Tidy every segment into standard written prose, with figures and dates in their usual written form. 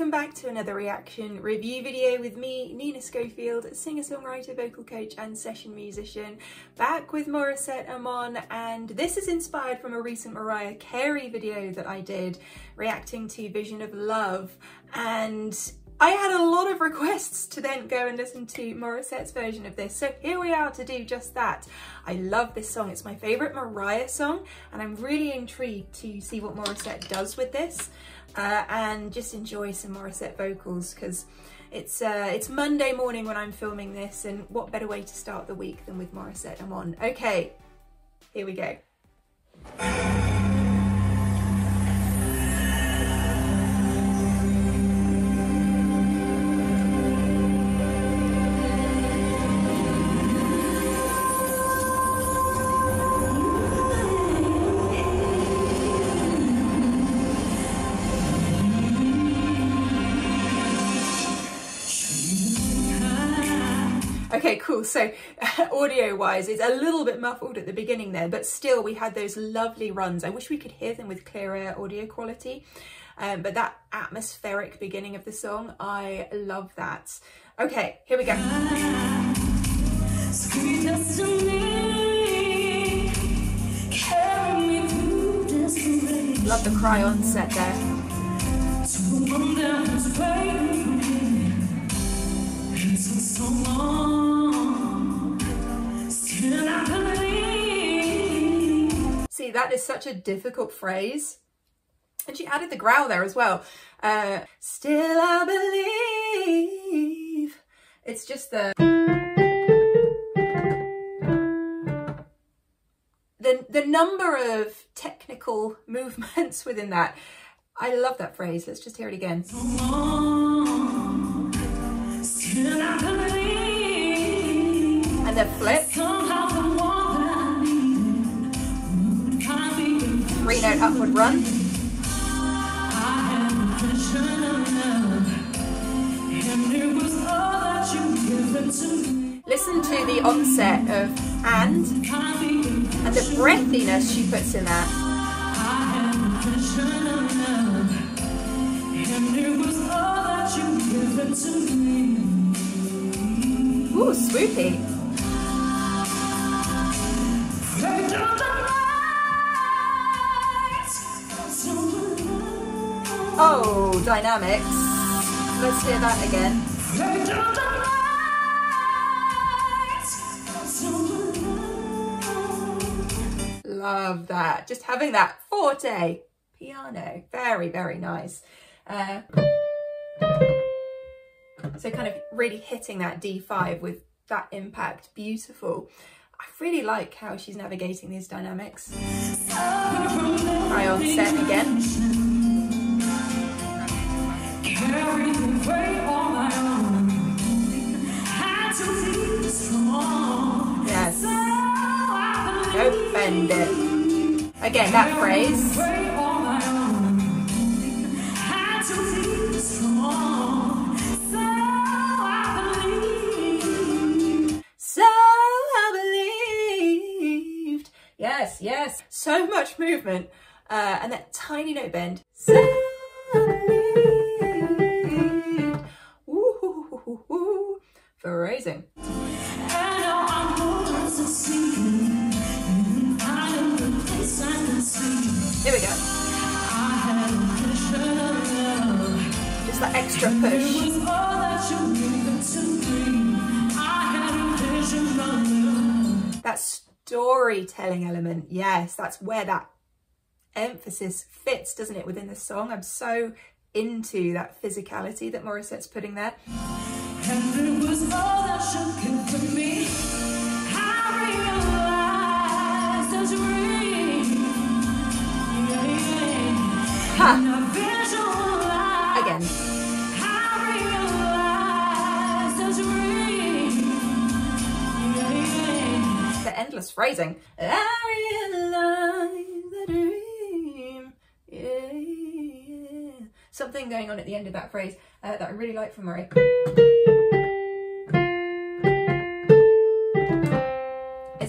Welcome back to another reaction review video with me, Nina Schofield, singer-songwriter, vocal coach and session musician, back with Morissette Amon, and this is inspired from a recent Mariah Carey video that I did reacting to Vision of Love, and I had a lot of requests to then go and listen to Morissette's version of this, so here we are to do just that. I love this song, it's my favourite Mariah song, and I'm really intrigued to see what Morissette does with this. And just enjoy some Morissette vocals, because it's Monday morning when I'm filming this, and what better way to start the week than with Morissette Amon. Okay, here we go. Okay, cool. So audio wise, it's a little bit muffled at the beginning there, but still we had those lovely runs. I wish we could hear them with clearer audio quality, but that atmospheric beginning of the song, I love that. Okay, here we go. Love the cry on set there. See, that is such a difficult phrase, and she added the growl there as well. Still I believe. It's just the number of technical movements within that. I love that phrase. Let's just hear it again. Still I believe. And the flip. Three note upward run. Listen to the onset of and the breathiness she puts in that. Ooh, swoopy. Oh, dynamics. Let's hear that again. Love that. Just having that forte piano. Very, very nice. So kind of really hitting that D5 with that impact. Beautiful. I really like how she's navigating these dynamics. Try on set again. Yes. Don't bend it. Again, that phrase. So I believed. Yes, yes. So much movement. And that tiny note bend. So I believed. Phrasing. Here we go. Just that extra push. That storytelling element, yes, that's where that emphasis fits, doesn't it, within the song? I'm so into that physicality that Morissette's putting there. And it was all that shocking for me. I realized as a dream. Ha! Again. I realized as a dream. The endless phrasing. I realized the dream. Yeah. Something going on at the end of that phrase that I really like from Mariah.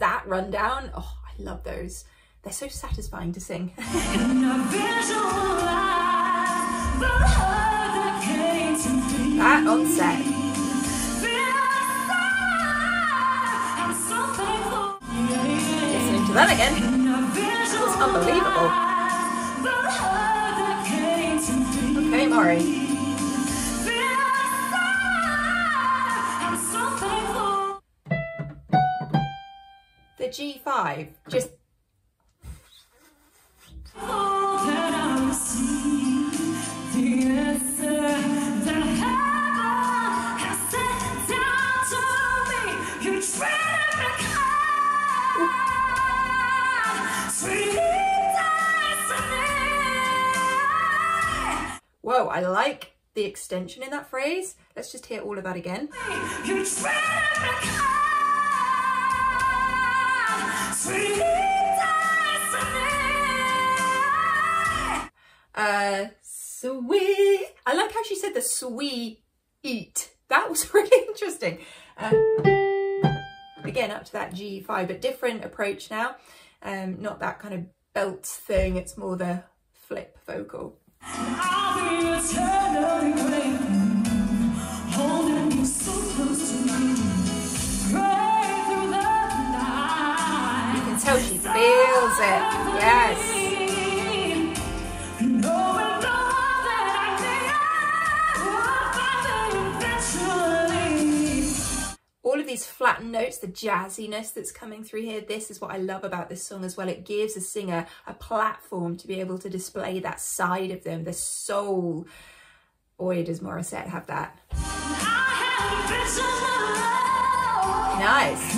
That rundown, oh, I love those. They're so satisfying to sing. Right on set. Listening to that again. That was unbelievable. Okay, Maury. The G5 just whoa, I like the extension in that phrase. Let's just hear all of that again. Sweet. I like how she said the sweet eat. That was really interesting. Again, up to that G5, but different approach now. Not that kind of belt thing. It's more the flip vocal. How she feels it, yes. All of these flat notes, the jazziness that's coming through here, this is what I love about this song as well. It gives a singer a platform to be able to display that side of them, the soul. Boy, does Morissette have that. Nice.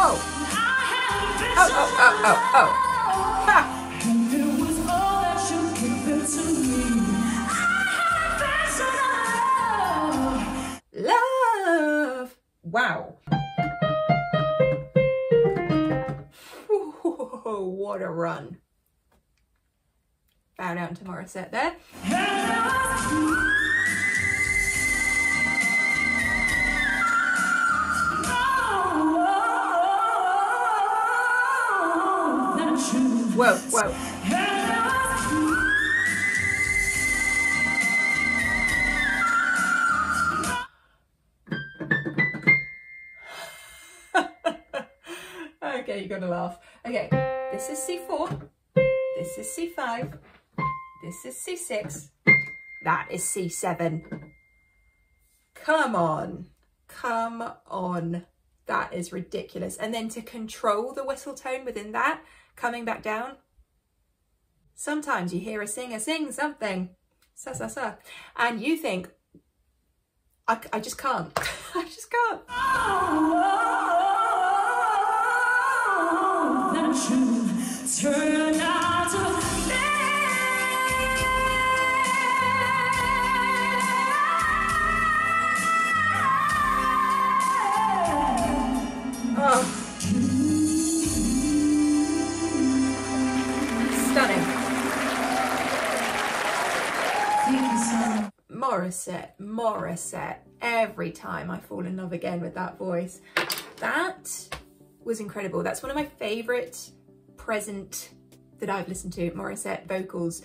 Oh. Ha. Love. Wow. Whoa, what a run. Bow down to Morissette there. Whoa, whoa. Okay, you gotta laugh. Okay, this is C4, this is C5, this is C6, that is C7. Come on, come on. That is ridiculous. And then to control the whistle tone within that, coming back down. Sometimes you hear a singer sing something, and you think, I just can't. I just can't. Oh. Morissette, every time I fall in love again with that voice. That was incredible. That's one of my favourite present that I've listened to, Morissette vocals,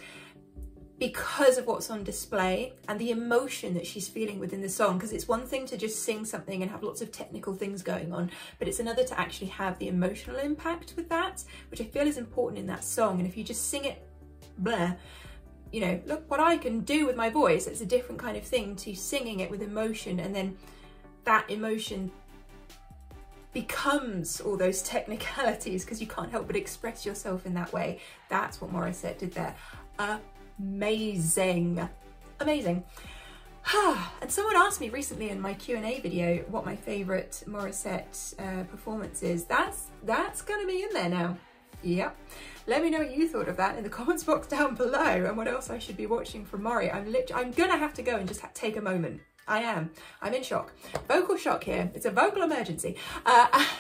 because of what's on display and the emotion that she's feeling within the song. Because it's one thing to just sing something and have lots of technical things going on, but it's another to actually have the emotional impact with that, which I feel is important in that song. And if you just sing it, blah, you know, look what I can do with my voice. It's a different kind of thing to singing it with emotion, and then that emotion becomes all those technicalities because you can't help but express yourself in that way. That's what Morissette did there. Amazing, amazing. And someone asked me recently in my Q&A video what my favourite Morissette performance is. That's gonna be in there now. Yep. Let me know what you thought of that in the comments box down below, and what else I should be watching from Mori. I'm gonna have to go and just take a moment. I am. I'm in shock. Vocal shock here. It's a vocal emergency.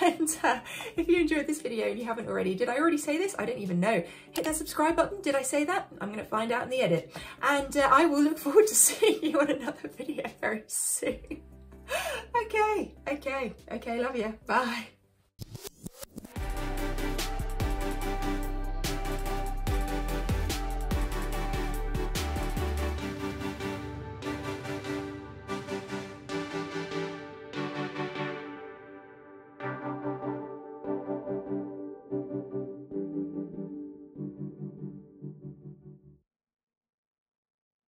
If you enjoyed this video and you haven't already, did I already say this? I don't even know. Hit that subscribe button. Did I say that? I'm gonna find out in the edit. And I will look forward to seeing you on another video very soon. Okay. Love you. Bye.